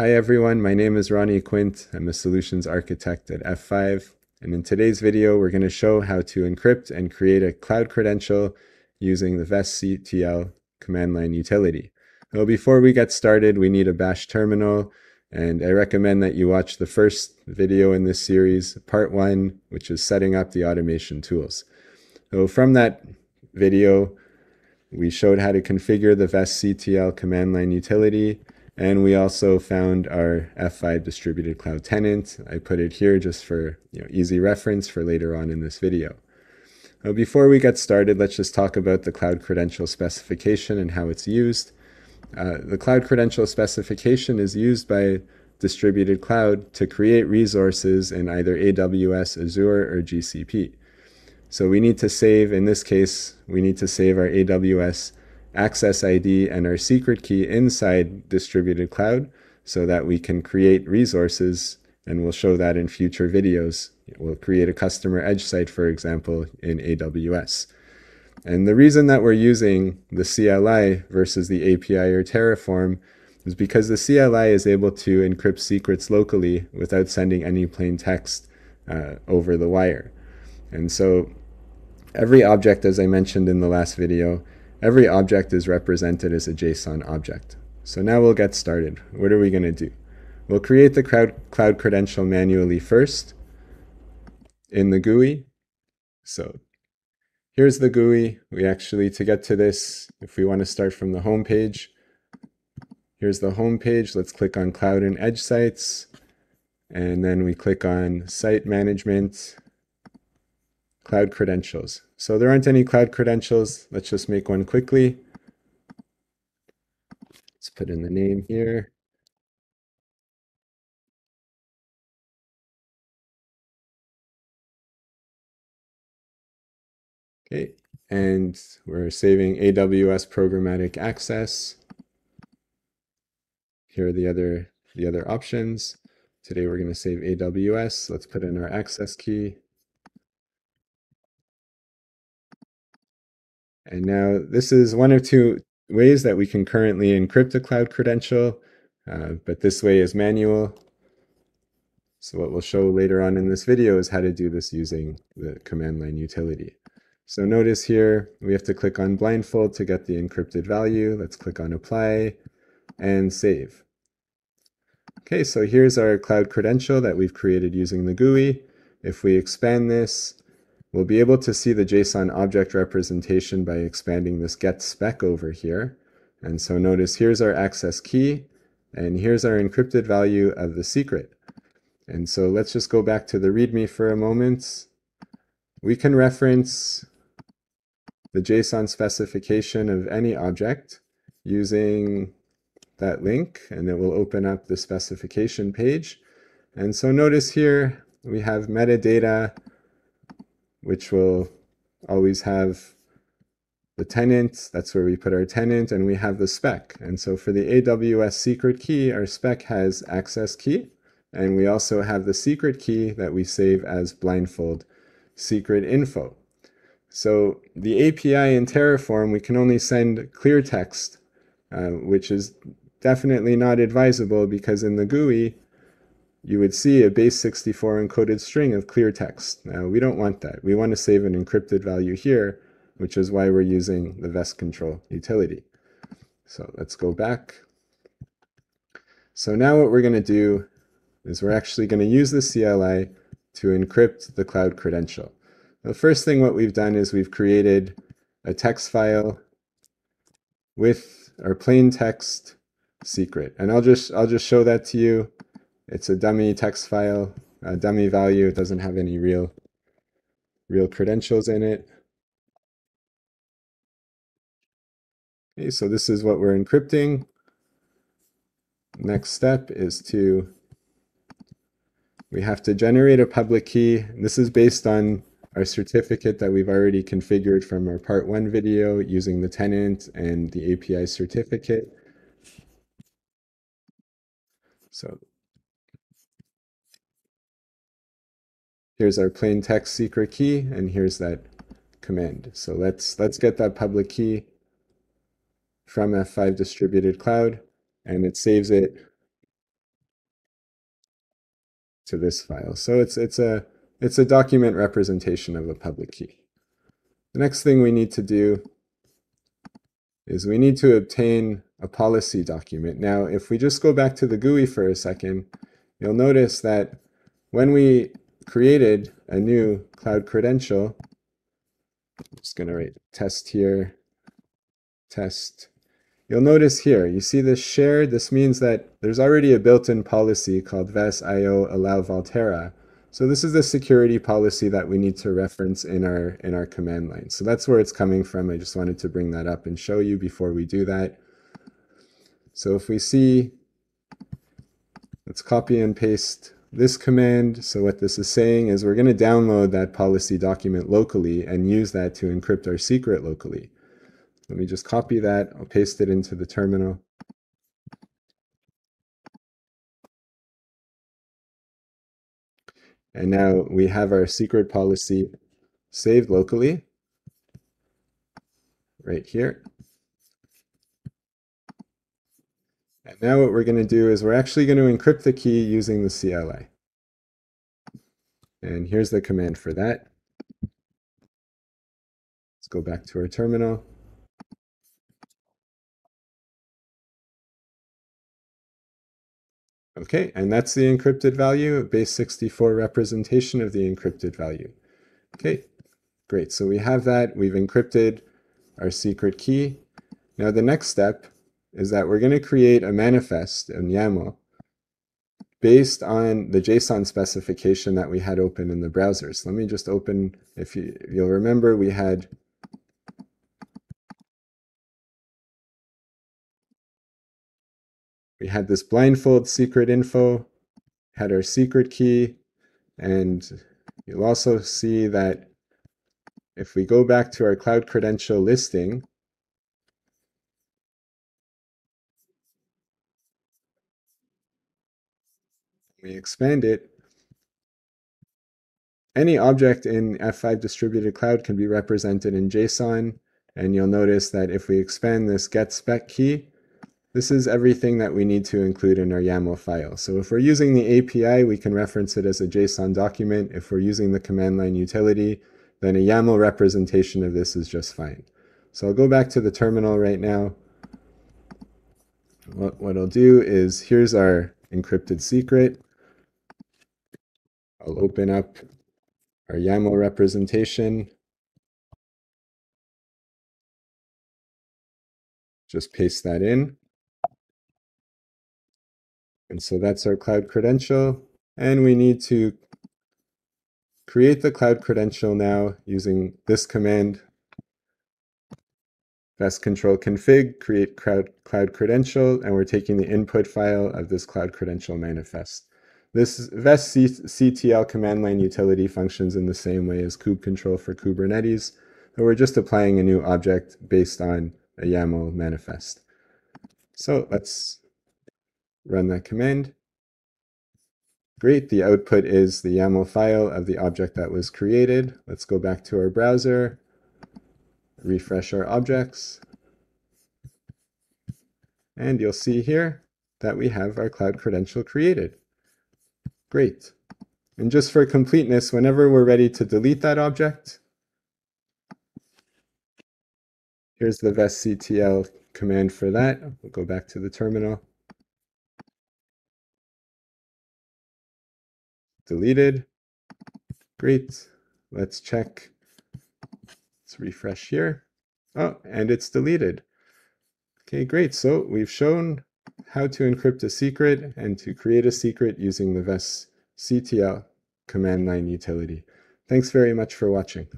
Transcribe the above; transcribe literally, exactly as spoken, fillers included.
Hi everyone, my name is Ronnie Quint. I'm a solutions architect at F five. And in today's video, we're going to show how to encrypt and create a cloud credential using the vesctl command line utility. Well, before we get started, we need a bash terminal. And I recommend that you watch the first video in this series, part one, which is setting up the automation tools. So from that video, we showed how to configure the vesctl command line utility. And we also found our F five distributed cloud tenant. I put it here just for you know, easy reference for later on in this video. Now, before we get started, let's just talk about the cloud credential specification and how it's used. Uh, the cloud credential specification is used by distributed cloud to create resources in either A W S, Azure, or G C P. So we need to save, in this case, we need to save our A W S access I D and our secret key inside distributed cloud so that we can create resources, and we'll show that in future videos. We'll create a customer edge site, for example, in A W S. And the reason that we're using the C L I versus the A P I or Terraform is because the C L I is able to encrypt secrets locally without sending any plain text uh, over the wire. And so every object, as I mentioned in the last video, every object is represented as a JSON object. So now we'll get started. What are we going to do? We'll create the cloud credential manually first in the G U I. So here's the G U I. We actually, to get to this, if we want to start from the home page, here's the home page. Let's click on Cloud and Edge Sites. And then we click on Site Management, Cloud Credentials. So there aren't any cloud credentials. Let's just make one quickly. Let's put in the name here. Okay, and we're saving A W S programmatic access. Here are the other, the other options. Today we're going to save A W S. Let's put in our access key. And now this is one of two ways that we can currently encrypt a cloud credential, uh, but this way is manual. So what we'll show later on in this video is how to do this using the command line utility. So notice here, we have to click on blindfold to get the encrypted value. Let's click on apply and save. Okay, so here's our cloud credential that we've created using the G U I. If we expand this, we'll be able to see the JSON object representation by expanding this get spec over here. And so notice here's our access key, and here's our encrypted value of the secret. And so let's just go back to the README for a moment. We can reference the JSON specification of any object using that link, and it will open up the specification page. And so notice here we have metadata, which will always have the tenant. That's where we put our tenant, and we have the spec. And so for the A W S secret key, our spec has access key, and we also have the secret key that we save as blindfold secret info. So the A P I in Terraform, we can only send clear text, uh, which is definitely not advisable, because in the G U I, you would see a base sixty-four encoded string of clear text. Now, we don't want that. We want to save an encrypted value here, which is why we're using the vesctl utility. So let's go back. So now what we're going to do is we're actually going to use the C L I to encrypt the cloud credential. The first thing what we've done is we've created a text file with our plain text secret. And I'll just, I'll just show that to you. It's a dummy text file, a dummy value. It doesn't have any real, real credentials in it. Okay, so this is what we're encrypting. Next step is to, we have to generate a public key. This is based on our certificate that we've already configured from our part one video using the tenant and the A P I certificate. So here's our plain text secret key, and here's that command. So let's let's get that public key from F five distributed cloud, and it saves it to this file. So it's it's a it's a document representation of a public key. The next thing we need to do is we need to obtain a policy document. Now, if we just go back to the G U I for a second, you'll notice that when we created a new cloud credential, I'm just going to write test here, test. You'll notice here, you see this shared. This means that there's already a built-in policy called V E S dot i o allow Volterra. So this is the security policy that we need to reference in our in our command line. So that's where it's coming from. I just wanted to bring that up and show you before we do that. So if we see, let's copy and paste this command. So what this is saying is we're going to download that policy document locally and use that to encrypt our secret locally. Let me just copy that. I'll paste it into the terminal. And now we have our secret policy saved locally right here. And now what we're going to do is we're actually going to encrypt the key using the C L I. And here's the command for that. Let's go back to our terminal. Okay, and that's the encrypted value, base sixty-four representation of the encrypted value. Okay, great. So we have that. We've encrypted our secret key. Now the next step is that we're going to create a manifest in YAML based on the JSON specification that we had open in the browser. So let me just open, if, you, if you'll remember, we had We had this blindfold secret info, had our secret key, and you'll also see that if we go back to our cloud credential listing, we expand it, any object in F five distributed cloud can be represented in JSON, and you'll notice that if we expand this get spec key, this is everything that we need to include in our YAML file. So if we're using the A P I, we can reference it as a JSON document. If we're using the command line utility, then a YAML representation of this is just fine. So I'll go back to the terminal right now. What, what I'll do is, here's our encrypted secret. I'll open up our YAML representation. Just paste that in. And so that's our cloud credential. And we need to create the cloud credential now using this command, vesctl config, create cloud, cloud credential, and we're taking the input file of this cloud credential manifest. This vesctl command line utility functions in the same way as kubectl for Kubernetes, but we're just applying a new object based on a YAML manifest. So let's run that command. Great, the output is the YAML file of the object that was created. Let's go back to our browser, refresh our objects, and you'll see here that we have our cloud credential created. Great. And just for completeness, whenever we're ready to delete that object, here's the vesctl command for that. We'll go back to the terminal. Deleted. Great. Let's check. Let's refresh here. Oh, and it's deleted. Okay, great. So we've shown how to encrypt a secret and to create a secret using the vesctl command line utility. Thanks very much for watching.